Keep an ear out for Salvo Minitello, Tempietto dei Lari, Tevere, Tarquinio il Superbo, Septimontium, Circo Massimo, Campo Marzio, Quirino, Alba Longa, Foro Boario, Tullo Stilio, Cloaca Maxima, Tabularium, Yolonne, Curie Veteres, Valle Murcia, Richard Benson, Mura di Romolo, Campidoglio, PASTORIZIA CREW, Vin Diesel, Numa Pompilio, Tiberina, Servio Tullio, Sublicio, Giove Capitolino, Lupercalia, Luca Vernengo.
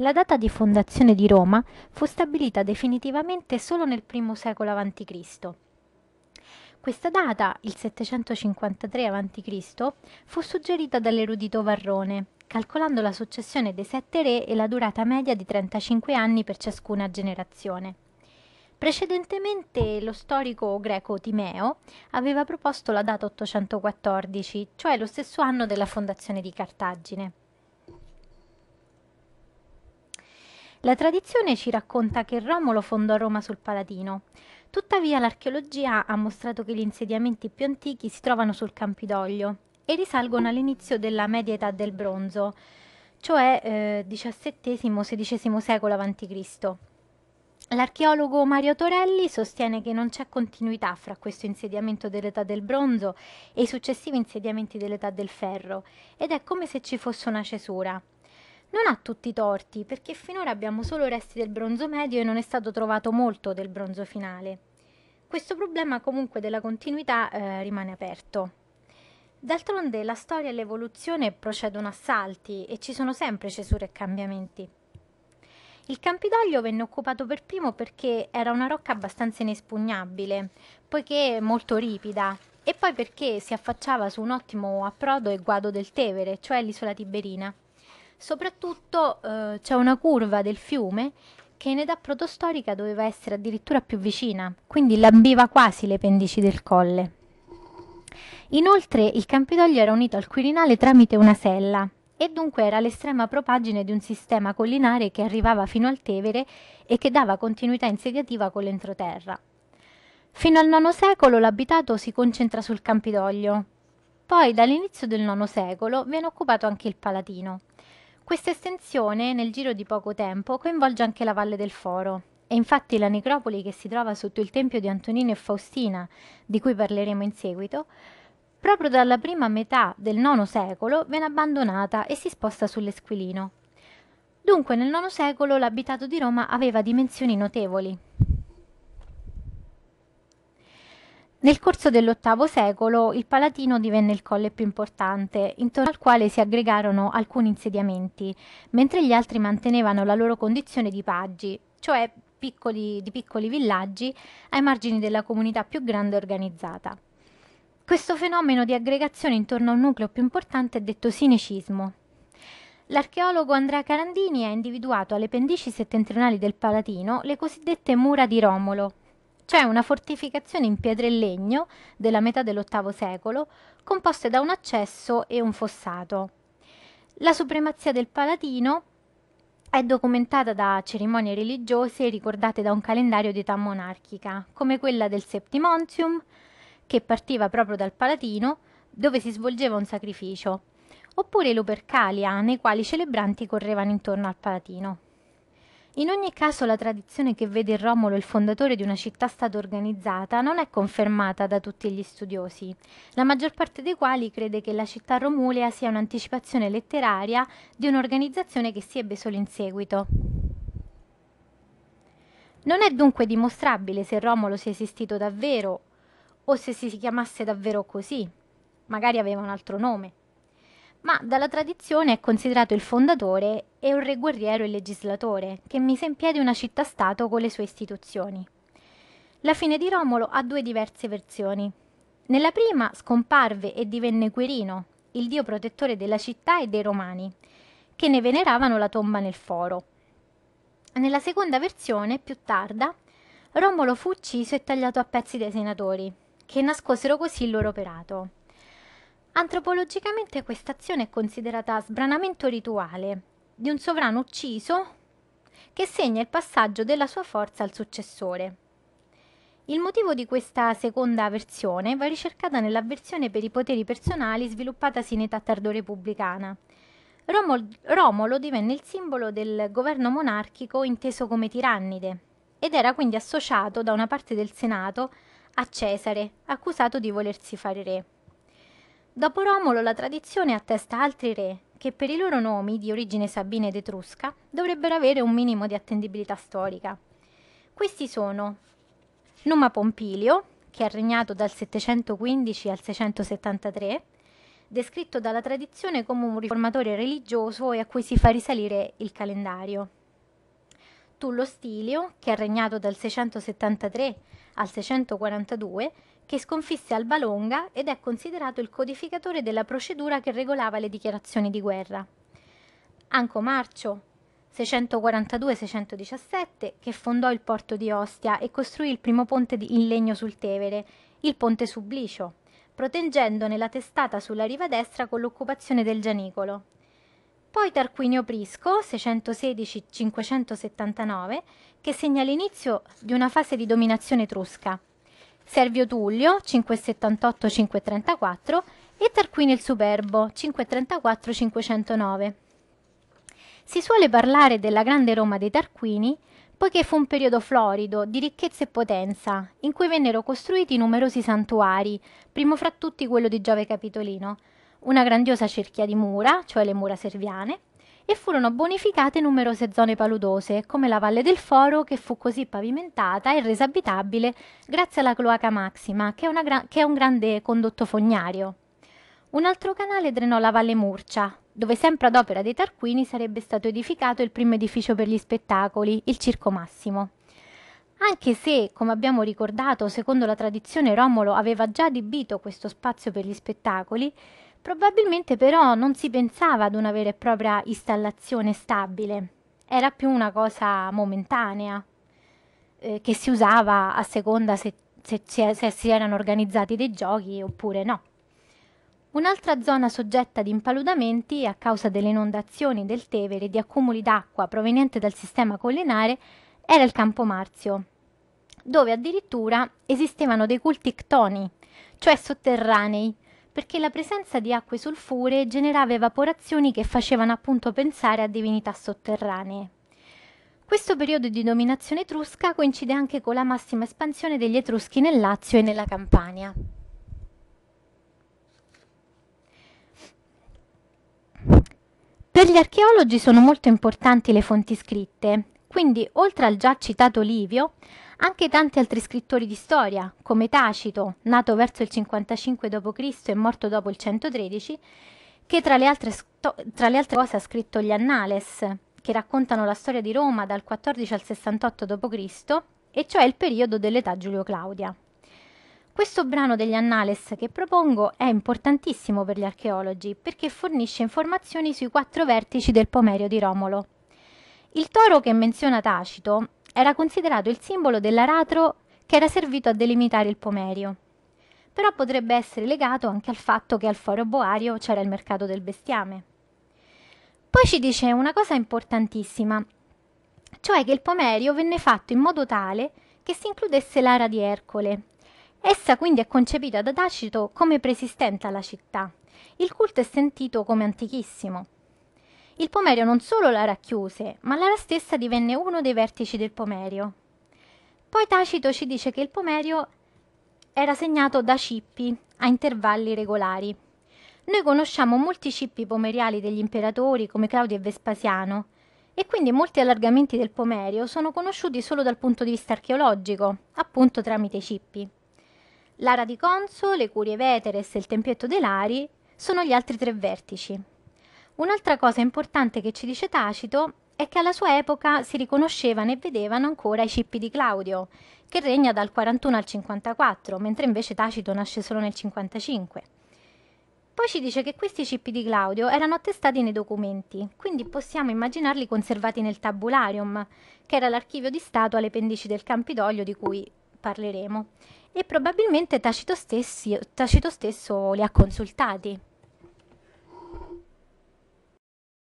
La data di fondazione di Roma fu stabilita definitivamente solo nel I secolo a.C. Questa data, il 753 a.C., fu suggerita dall'erudito Varrone, calcolando la successione dei 7 re e la durata media di 35 anni per ciascuna generazione. Precedentemente lo storico greco Timeo aveva proposto la data 814, cioè lo stesso anno della fondazione di Cartagine. La tradizione ci racconta che Romolo fondò Roma sul Palatino. Tuttavia l'archeologia ha mostrato che gli insediamenti più antichi si trovano sul Campidoglio e risalgono all'inizio della media età del bronzo, cioè XVII-XVI secolo a.C. L'archeologo Mario Torelli sostiene che non c'è continuità fra questo insediamento dell'età del bronzo e i successivi insediamenti dell'età del ferro, ed è come se ci fosse una cesura. Non ha tutti i torti, perché finora abbiamo solo resti del bronzo medio e non è stato trovato molto del bronzo finale. Questo problema comunque della continuità rimane aperto. D'altronde la storia e l'evoluzione procedono a salti e ci sono sempre cesure e cambiamenti. Il Campidoglio venne occupato per primo perché era una rocca abbastanza inespugnabile, poiché molto ripida, e poi perché si affacciava su un ottimo approdo e guado del Tevere, cioè l'isola Tiberina. Soprattutto c'è una curva del fiume che in età protostorica doveva essere addirittura più vicina, quindi lambiva quasi le pendici del colle. Inoltre il Campidoglio era unito al Quirinale tramite una sella e dunque era l'estrema propagine di un sistema collinare che arrivava fino al Tevere e che dava continuità insediativa con l'entroterra. Fino al IX secolo l'abitato si concentra sul Campidoglio, poi dall'inizio del IX secolo viene occupato anche il Palatino. Questa estensione, nel giro di poco tempo, coinvolge anche la Valle del Foro, e infatti la necropoli che si trova sotto il tempio di Antonino e Faustina, di cui parleremo in seguito, proprio dalla prima metà del IX secolo viene abbandonata e si sposta sull'Esquilino. Dunque nel IX secolo l'abitato di Roma aveva dimensioni notevoli. Nel corso dell'VIII secolo il Palatino divenne il colle più importante, intorno al quale si aggregarono alcuni insediamenti, mentre gli altri mantenevano la loro condizione di paggi, cioè piccoli villaggi ai margini della comunità più grande organizzata. Questo fenomeno di aggregazione intorno a un nucleo più importante è detto sinecismo. L'archeologo Andrea Carandini ha individuato alle pendici settentrionali del Palatino le cosiddette Mura di Romolo, cioè una fortificazione in pietra e legno della metà dell'VIII secolo, composte da un accesso e un fossato. La supremazia del Palatino è documentata da cerimonie religiose ricordate da un calendario di età monarchica, come quella del Septimontium, che partiva proprio dal Palatino, dove si svolgeva un sacrificio, oppure i Lupercalia, nei quali i celebranti correvano intorno al Palatino. In ogni caso la tradizione che vede Romolo il fondatore di una città-stato organizzata non è confermata da tutti gli studiosi, la maggior parte dei quali crede che la città romulea sia un'anticipazione letteraria di un'organizzazione che si ebbe solo in seguito. Non è dunque dimostrabile se Romolo sia esistito davvero o se si chiamasse davvero così, magari aveva un altro nome. Ma dalla tradizione è considerato il fondatore e un re guerriero e legislatore che mise in piedi una città-stato con le sue istituzioni. La fine di Romolo ha due diverse versioni. Nella prima scomparve e divenne Quirino, il dio protettore della città e dei romani, che ne veneravano la tomba nel foro. Nella seconda versione, più tarda, Romolo fu ucciso e tagliato a pezzi dai senatori, che nascosero così il loro operato. Antropologicamente questa azione è considerata sbranamento rituale di un sovrano ucciso che segna il passaggio della sua forza al successore. Il motivo di questa seconda versione va ricercata nell'avversione per i poteri personali sviluppatasi in età tardorepubblicana. Romolo divenne il simbolo del governo monarchico inteso come tirannide ed era quindi associato da una parte del Senato a Cesare, accusato di volersi fare re. Dopo Romolo la tradizione attesta altri re, che per i loro nomi, di origine sabina ed etrusca, dovrebbero avere un minimo di attendibilità storica. Questi sono Numa Pompilio, che ha regnato dal 715 al 673, descritto dalla tradizione come un riformatore religioso e a cui si fa risalire il calendario. Tullo Stilio, che ha regnato dal 673 al 642, che sconfisse Alba Longa ed è considerato il codificatore della procedura che regolava le dichiarazioni di guerra. Anco Marcio, 642-617, che fondò il porto di Ostia e costruì il primo ponte in legno sul Tevere, il ponte Sublicio, proteggendone la testata sulla riva destra con l'occupazione del Gianicolo. Poi Tarquinio Prisco, 616-579, che segna l'inizio di una fase di dominazione etrusca. Servio Tullio, 578-534, e Tarquinio il Superbo, 534-509. Si suole parlare della grande Roma dei Tarquini, poiché fu un periodo florido, di ricchezza e potenza, in cui vennero costruiti numerosi santuari, primo fra tutti quello di Giove Capitolino, una grandiosa cerchia di mura, cioè le mura serviane, e furono bonificate numerose zone paludose, come la Valle del Foro, che fu così pavimentata e resa abitabile grazie alla Cloaca Maxima, che è un grande condotto fognario. Un altro canale drenò la Valle Murcia, dove sempre ad opera dei Tarquini sarebbe stato edificato il primo edificio per gli spettacoli, il Circo Massimo. Anche se, come abbiamo ricordato, secondo la tradizione Romolo aveva già adibito questo spazio per gli spettacoli, probabilmente però non si pensava ad una vera e propria installazione stabile. Era più una cosa momentanea, che si usava a seconda se si erano organizzati dei giochi oppure no. Un'altra zona soggetta ad impaludamenti a causa delle inondazioni del Tevere e di accumuli d'acqua proveniente dal sistema collinare era il Campo Marzio, dove addirittura esistevano dei culti ctoni, cioè sotterranei, perché la presenza di acque sulfuree generava evaporazioni che facevano appunto pensare a divinità sotterranee. Questo periodo di dominazione etrusca coincide anche con la massima espansione degli Etruschi nel Lazio e nella Campania. Per gli archeologi sono molto importanti le fonti scritte, quindi oltre al già citato Livio, anche tanti altri scrittori di storia, come Tacito, nato verso il 55 d.C. e morto dopo il 113, che tra le altre cose ha scritto gli Annales, che raccontano la storia di Roma dal 14 al 68 d.C., e cioè il periodo dell'età Giulio-Claudia. Questo brano degli Annales che propongo è importantissimo per gli archeologi perché fornisce informazioni sui 4 vertici del pomerio di Romolo. Il toro che menziona Tacito era considerato il simbolo dell'aratro che era servito a delimitare il pomerio, però potrebbe essere legato anche al fatto che al Foro Boario c'era il mercato del bestiame. Poi ci dice una cosa importantissima, cioè che il pomerio venne fatto in modo tale che si includesse l'ara di Ercole. Essa quindi è concepita da Tacito come preesistente alla città. Il culto è sentito come antichissimo. Il pomerio non solo l'ara chiuse, ma l'ara stessa divenne uno dei vertici del pomerio. Poi Tacito ci dice che il pomerio era segnato da cippi a intervalli regolari. Noi conosciamo molti cippi pomeriali degli imperatori come Claudio e Vespasiano e quindi molti allargamenti del pomerio sono conosciuti solo dal punto di vista archeologico, appunto tramite i cippi. L'ara di Conso, le Curie Veteres e il Tempietto dei Lari sono gli altri 3 vertici. Un'altra cosa importante che ci dice Tacito è che alla sua epoca si riconoscevano e vedevano ancora i cippi di Claudio, che regna dal 41 al 54, mentre invece Tacito nasce solo nel 55. Poi ci dice che questi cippi di Claudio erano attestati nei documenti, quindi possiamo immaginarli conservati nel Tabularium, che era l'archivio di Stato alle pendici del Campidoglio di cui parleremo. E probabilmente Tacito stesso li ha consultati.